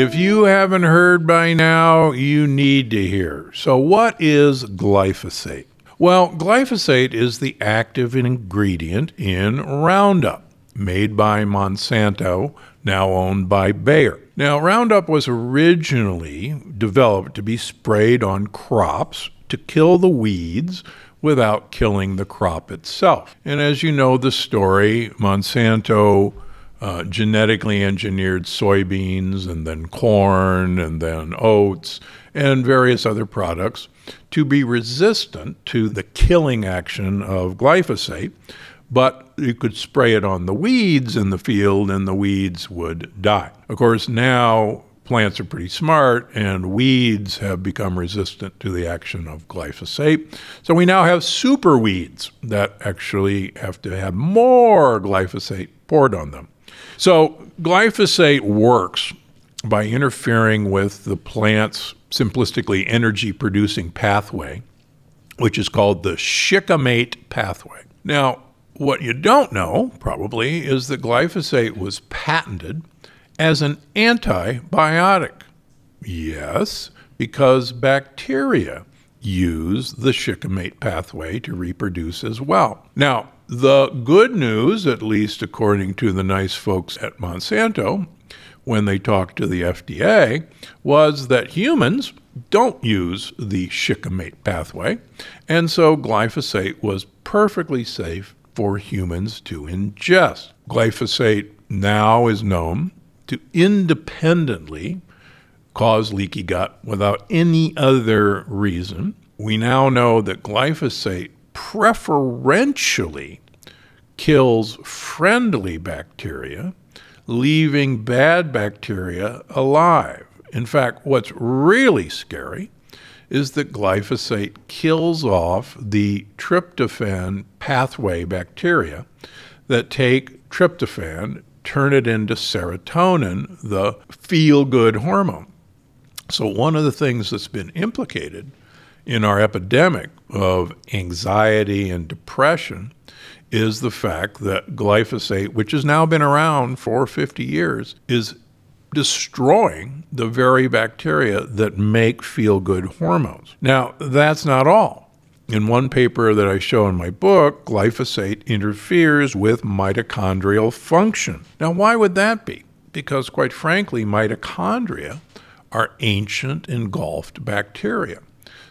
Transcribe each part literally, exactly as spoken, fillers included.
if you haven't heard by now, you need to hear. So what is glyphosate? Well, glyphosate is the active ingredient in Roundup, made by Monsanto, now owned by Bayer. Now, Roundup was originally developed to be sprayed on crops to kill the weeds without killing the crop itself. And as you know the story, Monsanto uh, genetically engineered soybeans and then corn and then oats and various other products to be resistant to the killing action of glyphosate, but you could spray it on the weeds in the field and the weeds would die. Of course, now plants are pretty smart and weeds have become resistant to the action of glyphosate. So we now have super weeds that actually have to have more glyphosate poured on them. So glyphosate works by interfering with the plant's simplistically energy-producing pathway, which is called the shikimate pathway. Now, what you don't know, probably, is that glyphosate was patented as an antibiotic. Yes, because bacteria use the shikimate pathway to reproduce as well. Now, the good news, at least according to the nice folks at Monsanto, when they talked to the F D A, was that humans don't use the shikimate pathway, and so glyphosate was perfectly safe for humans to ingest. Glyphosate now is known to independently cause leaky gut without any other reason. We now know that glyphosate preferentially kills friendly bacteria, leaving bad bacteria alive. In fact, what's really scary is that glyphosate kills off the tryptophan pathway bacteria that take tryptophan, turn it into serotonin, the feel-good hormone. So one of the things that's been implicated in our epidemic of anxiety and depression is the fact that glyphosate, which has now been around for fifty years, is destroying the very bacteria that make feel-good hormones. Now, that's not all. In one paper that I show in my book, glyphosate interferes with mitochondrial function. Now, why would that be? Because, quite frankly, mitochondria are ancient engulfed bacteria.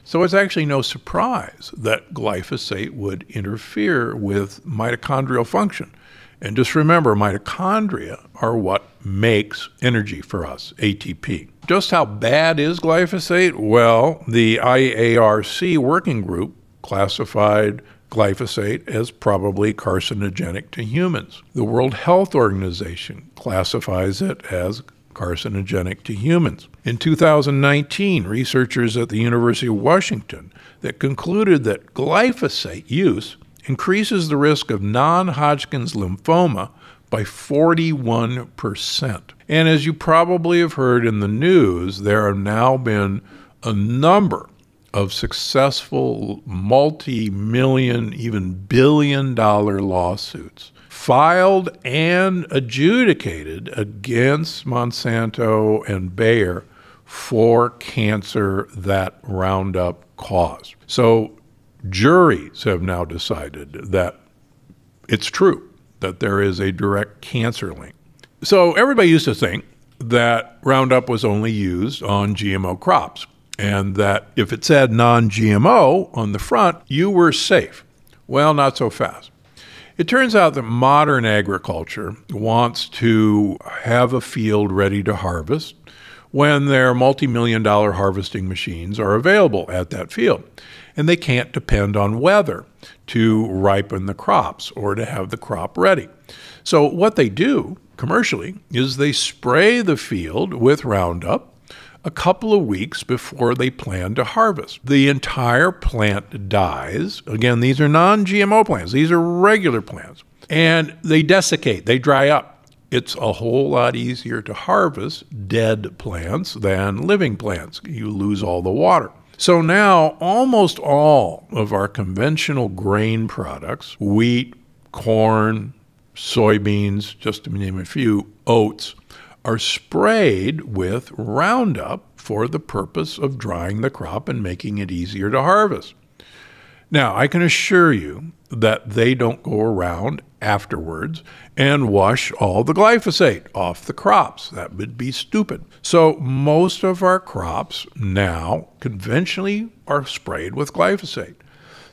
So it's actually no surprise that glyphosate would interfere with mitochondrial function. And just remember, mitochondria are what makes energy for us, A T P. Just how bad is glyphosate? Well, the I A R C working group classified glyphosate as probably carcinogenic to humans. The World Health Organization classifies it as carcinogenic to humans. In two thousand nineteen, researchers at the University of Washington that concluded that glyphosate use increases the risk of non-Hodgkin's lymphoma by forty-one percent. And as you probably have heard in the news, there have now been a number of successful multi-million, even billion-dollar lawsuits filed and adjudicated against Monsanto and Bayer for cancer that Roundup caused. So juries have now decided that it's true, that there is a direct cancer link. So everybody used to think that Roundup was only used on G M O crops, and that if it said non G M O on the front, you were safe. Well, not so fast. It turns out that modern agriculture wants to have a field ready to harvest when their multi-million dollar harvesting machines are available at that field. And they can't depend on weather to ripen the crops or to have the crop ready. So what they do commercially is they spray the field with Roundup a couple of weeks before they plan to harvest. The entire plant dies. Again, these are non G M O plants. These are regular plants. And they desiccate. They dry up. It's a whole lot easier to harvest dead plants than living plants. You lose all the water. So now almost all of our conventional grain products, wheat, corn, soybeans, just to name a few, oats, are sprayed with Roundup for the purpose of drying the crop and making it easier to harvest. Now, I can assure you that they don't go around afterwards and wash all the glyphosate off the crops. That would be stupid. So most of our crops now conventionally are sprayed with glyphosate.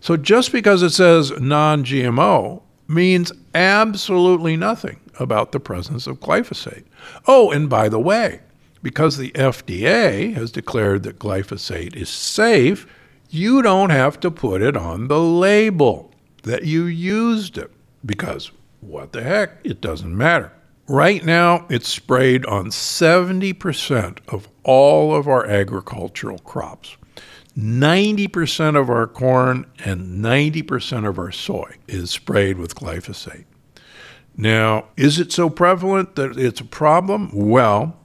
So just because it says non G M O means absolutely nothing about the presence of glyphosate. Oh, and by the way, because the F D A has declared that glyphosate is safe, you don't have to put it on the label that you used it, because what the heck, it doesn't matter. Right now, it's sprayed on seventy percent of all of our agricultural crops. ninety percent of our corn and ninety percent of our soy is sprayed with glyphosate. Now, is it so prevalent that it's a problem? Well,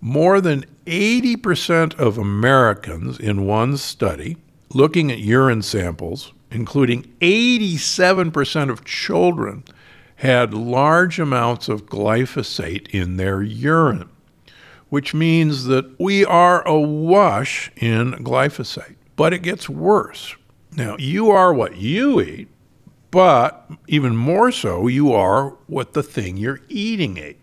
more than eighty percent of Americans in one study, looking at urine samples, including eighty-seven percent of children, had large amounts of glyphosate in their urine, which means that we are awash in glyphosate. But it gets worse. Now, you are what you eat, but even more so, you are what the thing you're eating ate.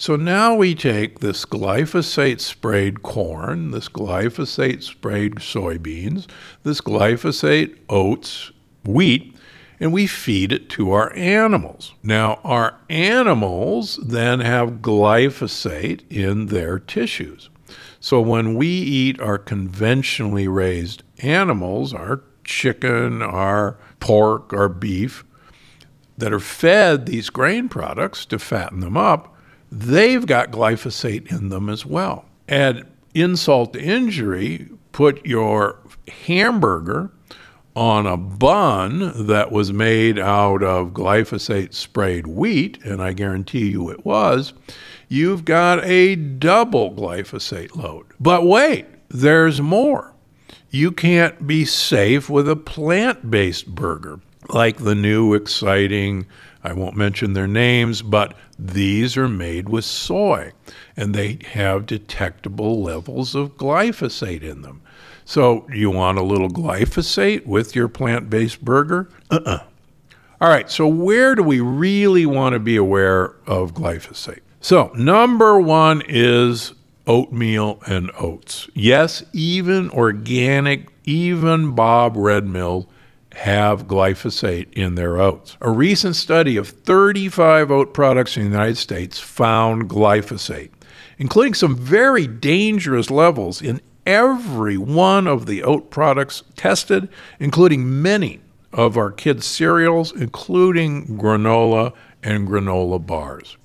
So now we take this glyphosate-sprayed corn, this glyphosate-sprayed soybeans, this glyphosate oats, wheat, and we feed it to our animals. Now, our animals then have glyphosate in their tissues. So when we eat our conventionally raised animals, our chicken, our pork, our beef, that are fed these grain products to fatten them up, they've got glyphosate in them as well. Add insult to injury, put your hamburger on a bun that was made out of glyphosate-sprayed wheat, and I guarantee you it was, you've got a double glyphosate load. But wait, there's more. You can't be safe with a plant-based burger, like the new exciting, I won't mention their names, but these are made with soy, and they have detectable levels of glyphosate in them. So you want a little glyphosate with your plant-based burger? Uh-uh. All right, so where do we really want to be aware of glyphosate? So number one is oatmeal and oats. Yes, even organic, even Bob Red Mill have glyphosate in their oats. A recent study of thirty-five oat products in the United States found glyphosate, including some very dangerous levels in every one of the oat products tested, including many of our kids' cereals, including granola and granola bars.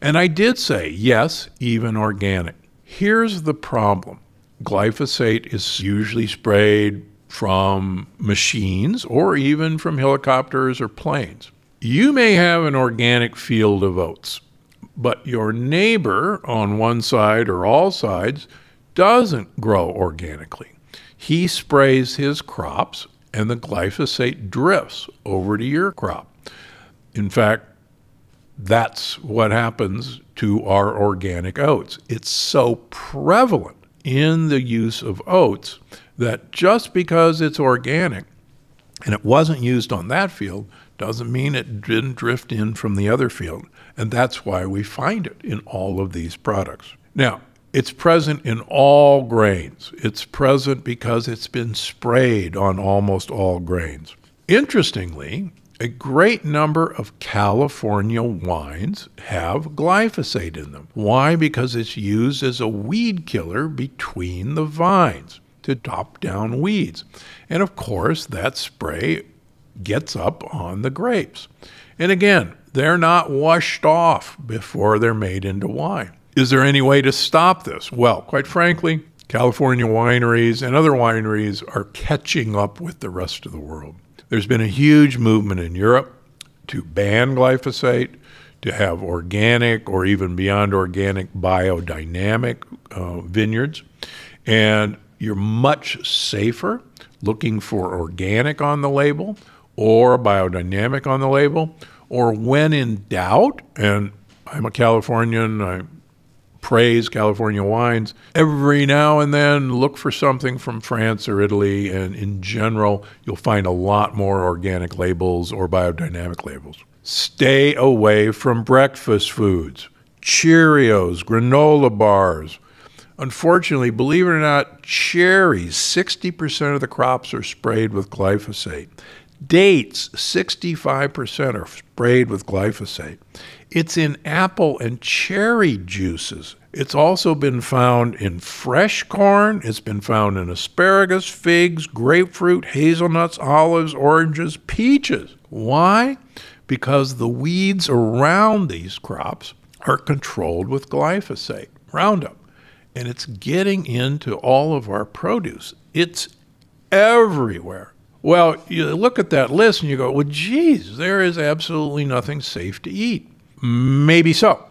And I did say, yes, even organic. Here's the problem. Glyphosate is usually sprayed from machines or even from helicopters or planes. You may have an organic field of oats, but your neighbor on one side or all sides doesn't grow organically. He sprays his crops and the glyphosate drifts over to your crop. In fact, that's what happens to our organic oats. It's so prevalent in the use of oats that just because it's organic and it wasn't used on that field doesn't mean it didn't drift in from the other field. And that's why we find it in all of these products. Now, it's present in all grains. It's present because it's been sprayed on almost all grains. Interestingly, a great number of California wines have glyphosate in them. Why? Because it's used as a weed killer between the vines to top down weeds. And of course, that spray gets up on the grapes. And again, they're not washed off before they're made into wine. Is there any way to stop this? Well, quite frankly, California wineries and other wineries are catching up with the rest of the world. There's been a huge movement in Europe to ban glyphosate, to have organic or even beyond organic biodynamic uh, vineyards. And you're much safer looking for organic on the label or biodynamic on the label, or when in doubt, and I'm a Californian, I praise California wines. Every now and then, look for something from France or Italy, and in general, you'll find a lot more organic labels or biodynamic labels. Stay away from breakfast foods, Cheerios, granola bars. Unfortunately, believe it or not, cherries, sixty percent of the crops are sprayed with glyphosate. Dates, sixty-five percent are sprayed with glyphosate. It's in apple and cherry juices. It's also been found in fresh corn. It's been found in asparagus, figs, grapefruit, hazelnuts, olives, oranges, peaches. Why? Because the weeds around these crops are controlled with glyphosate, Roundup. And it's getting into all of our produce. It's everywhere. Well, you look at that list and you go, well, geez, there is absolutely nothing safe to eat. Maybe so.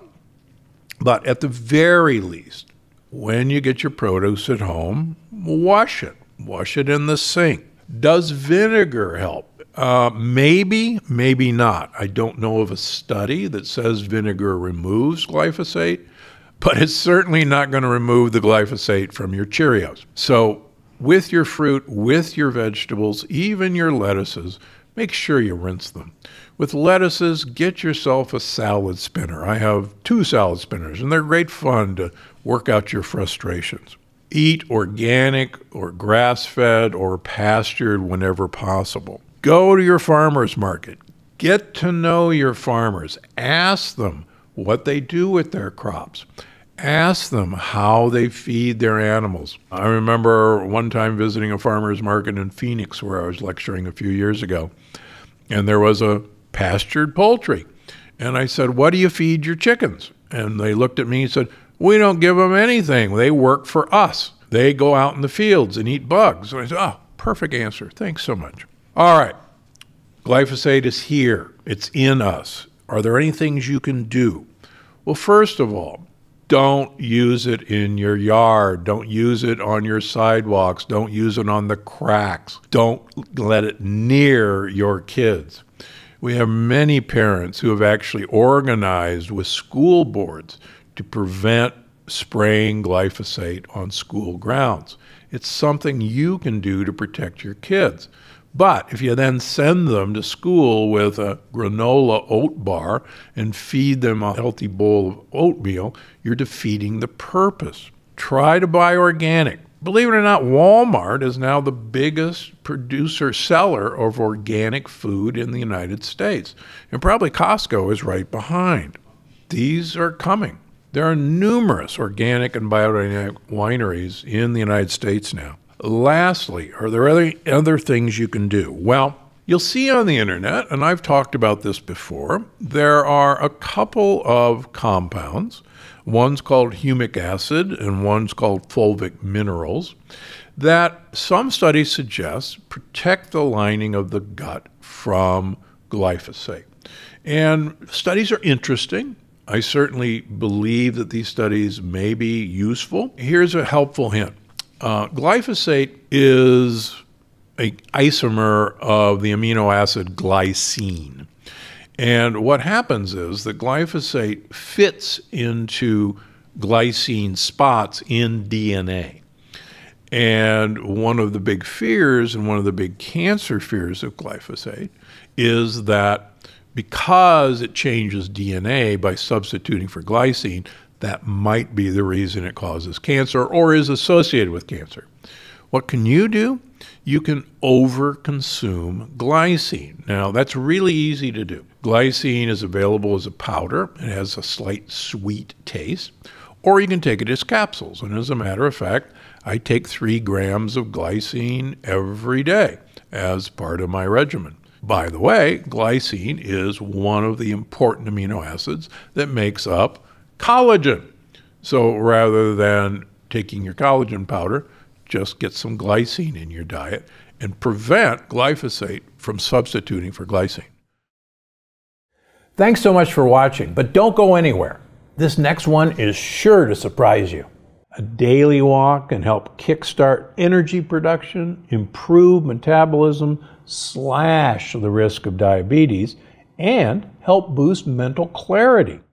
But at the very least, when you get your produce at home, wash it. Wash it in the sink. Does vinegar help? Uh, maybe, maybe not. I don't know of a study that says vinegar removes glyphosate, but it's certainly not going to remove the glyphosate from your Cheerios. So with your fruit, with your vegetables, even your lettuces, make sure you rinse them. With lettuces, get yourself a salad spinner. I have two salad spinners, and they're great fun to work out your frustrations. Eat organic or grass-fed or pastured whenever possible. Go to your farmer's market. Get to know your farmers. Ask them what they do with their crops. Ask them how they feed their animals. I remember one time visiting a farmer's market in Phoenix where I was lecturing a few years ago, and there was a pastured poultry. And I said, what do you feed your chickens? And they looked at me and said, we don't give them anything. They work for us. They go out in the fields and eat bugs. And I said, oh, perfect answer. Thanks so much. All right, glyphosate is here. It's in us. Are there any things you can do? Well, first of all, don't use it in your yard. Don't use it on your sidewalks. Don't use it on the cracks. Don't let it near your kids. We have many parents who have actually organized with school boards to prevent spraying glyphosate on school grounds. It's something you can do to protect your kids. But if you then send them to school with a granola oat bar and feed them a healthy bowl of oatmeal, you're defeating the purpose. Try to buy organic. Believe it or not, Walmart is now the biggest producer seller of organic food in the United States. And probably Costco is right behind. These are coming. There are numerous organic and biodynamic wineries in the United States now. Lastly, are there any other things you can do? Well, you'll see on the internet, and I've talked about this before, there are a couple of compounds. One's called humic acid and one's called fulvic minerals that some studies suggest protect the lining of the gut from glyphosate. And studies are interesting. I certainly believe that these studies may be useful. Here's a helpful hint. Uh, glyphosate is an isomer of the amino acid glycine. And what happens is that glyphosate fits into glycine spots in D N A. And one of the big fears and one of the big cancer fears of glyphosate is that because it changes D N A by substituting for glycine, that might be the reason it causes cancer or is associated with cancer. What can you do? You can overconsume glycine. Now, that's really easy to do. Glycine is available as a powder. It has a slight sweet taste. Or you can take it as capsules. And as a matter of fact, I take three grams of glycine every day as part of my regimen. By the way, glycine is one of the important amino acids that makes up collagen. So rather than taking your collagen powder, just get some glycine in your diet and prevent glyphosate from substituting for glycine. Thanks so much for watching, but don't go anywhere. This next one is sure to surprise you. A daily walk can help kickstart energy production, improve metabolism, slash the risk of diabetes, and help boost mental clarity.